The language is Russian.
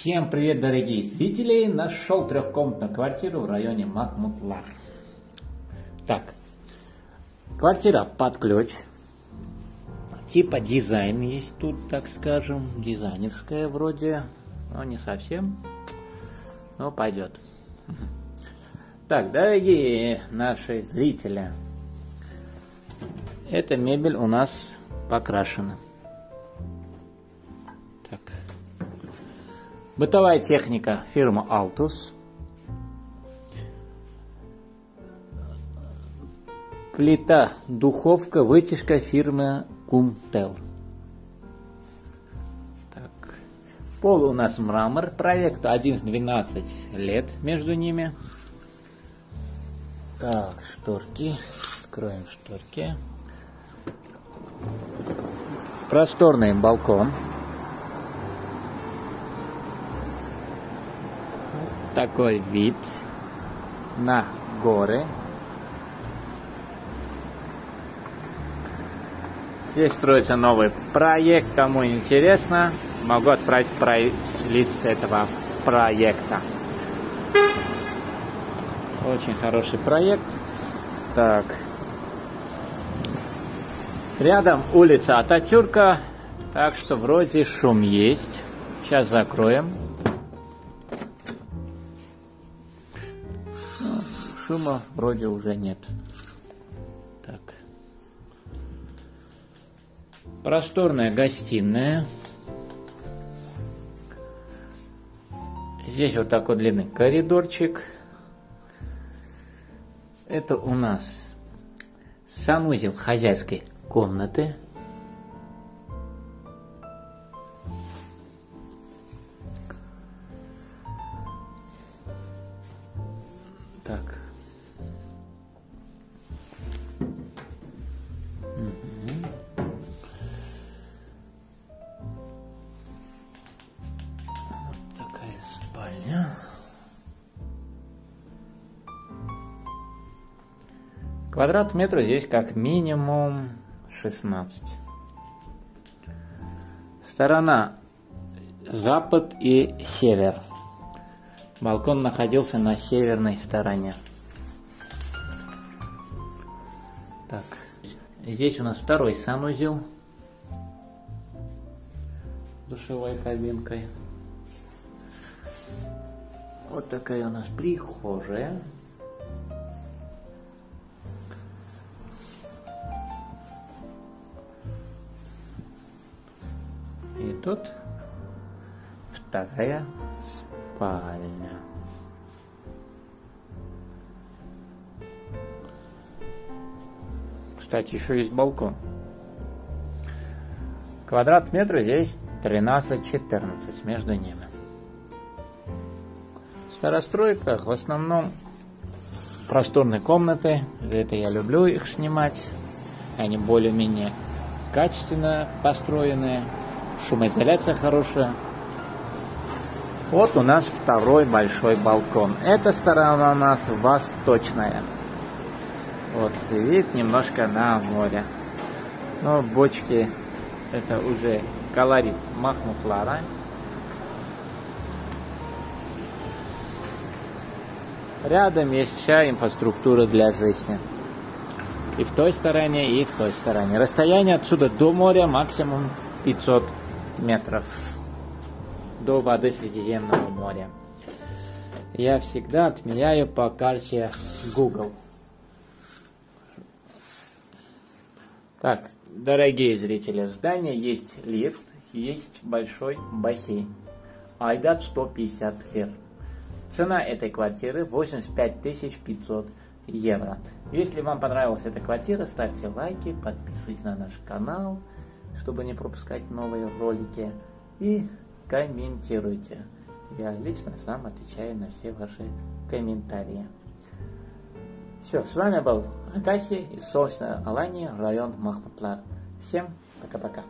Всем привет, дорогие зрители! Нашел трехкомнатную квартиру в районе Махмутлар. Так, квартира под ключ. Типа дизайн есть тут, так скажем. Дизайнерская вроде, но не совсем. Но пойдет. Так, дорогие наши зрители. Эта мебель у нас покрашена. Так. Бытовая техника фирма Altus. Плита, духовка, вытяжка фирмы Кумтел. Так. Пол у нас мрамор. Проект 11-12 лет между ними. Так, шторки. Откроем шторки. Просторный балкон. Такой вид на горы. Здесь строится новый проект. Кому интересно, могу отправить прайс-лист этого проекта. Очень хороший проект. Так. Рядом улица Ататюрка. Так что вроде шум есть. Сейчас закроем. Шума вроде уже нет. Так. Просторная гостиная. Здесь вот такой длинный коридорчик. Это у нас санузел хозяйской комнаты. Так. Спальня. Квадрат метра здесь как минимум 16. Сторона запад и север. Балкон находился на северной стороне. Так. Здесь у нас второй санузел с душевой кабинкой. Вот такая у нас прихожая. И тут вторая спальня. Кстати, еще есть балкон. Квадрат метра здесь 13-14 между ними. В старостройках в основном просторные комнаты, за это я люблю их снимать, они более-менее качественно построены, шумоизоляция хорошая. Вот у нас второй большой балкон, эта сторона у нас восточная, вот вид немножко на море, но бочки это уже колорит Махмутлара. Рядом есть вся инфраструктура для жизни. И в той стороне, и в той стороне. Расстояние отсюда до моря максимум 500 метров. До воды Средиземного моря. Я всегда отмеряю по карте Google. Так, дорогие зрители, в здании есть лифт, есть большой бассейн. Айдат 150 лир. Цена этой квартиры 85 500 евро. Если вам понравилась эта квартира, ставьте лайки, подписывайтесь на наш канал, чтобы не пропускать новые ролики, и комментируйте. Я лично сам отвечаю на все ваши комментарии. Все, с вами был Агасси из Солнечной Алании, район Махмутлар. Всем пока-пока.